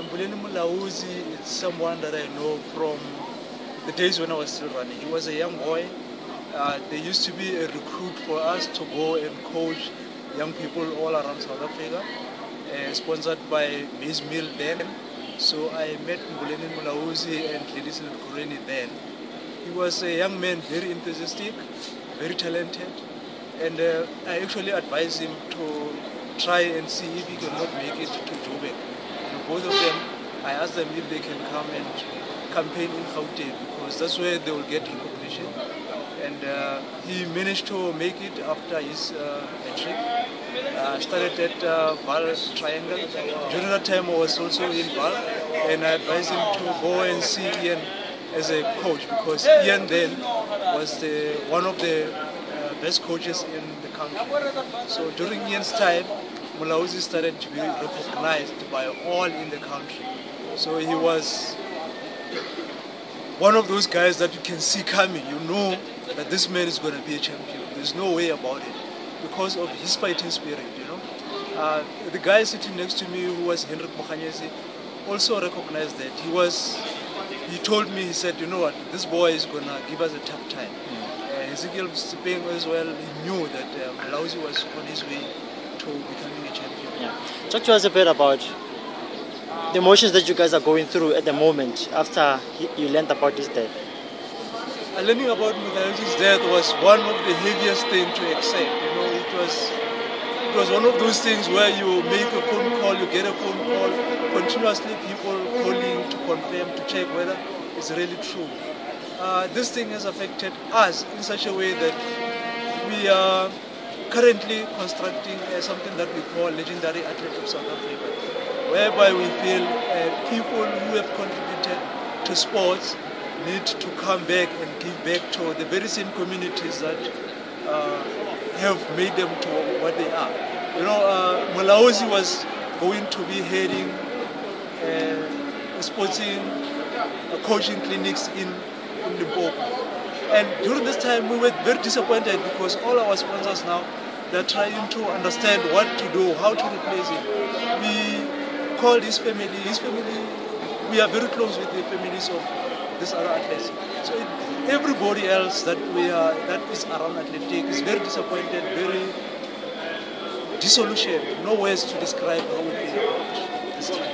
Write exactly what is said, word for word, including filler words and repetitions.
Mbulaeni Mulaudzi is someone that I know from the days when I was still running. He was a young boy. Uh, there used to be a recruit for us to go and coach young people all around South Africa, uh, sponsored by Miz Mill then. So I met Mbulaeni Mulaudzi and Lindiwe Mokureni then. He was a young man, very enthusiastic, very talented, and uh, I actually advised him to try and see if he cannot make it to Joburg. Both of them, I asked them if they can come and campaign in Gauteng because that's where they will get recognition. And uh, he managed to make it after his uh, metric. Uh, started at uh, Val Triangle. During that time, I was also in Val, and I advised him to go and see Ian as a coach because Ian then was the one of the uh, best coaches in the country. So during Ian's time, Mulaudzi started to be recognized by all in the country. So he was one of those guys that you can see coming. You know that this man is going to be a champion. There's no way about it because of his fighting spirit, you know. Uh, the guy sitting next to me, who was Henrik Mokanyesi, also recognized that. He was, he told me, he said, you know what, this boy is going to give us a tough time. Uh, Ezekiel Mpemba as well, he knew that uh, Mulaudzi was on his way to becoming a champion. Yeah. Talk to us a bit about the emotions that you guys are going through at the moment after you learned about his death. Uh, learning about Mulaudzi's death was one of the heaviest things to accept. You know, it was it was one of those things where you make a phone call, you get a phone call, continuously people calling to confirm, to check whether it's really true. Uh, this thing has affected us in such a way that we are currently constructing uh, something that we call Legendary Athlete of South Africa, whereby we feel uh, people who have contributed to sports need to come back and give back to the very same communities that uh, have made them to what they are. You know, uh, Mulaudzi was going to be heading uh, sporting uh, coaching clinics in, in Limpopo. And during this time, we were very disappointed because all our sponsors now, they're trying to understand what to do, how to replace it. We called his family. His family, we are very close with the families of these other athletes. So it, everybody else that we are, that is around athletics, is very disappointed, very disillusioned. No words to describe how we feel about this time.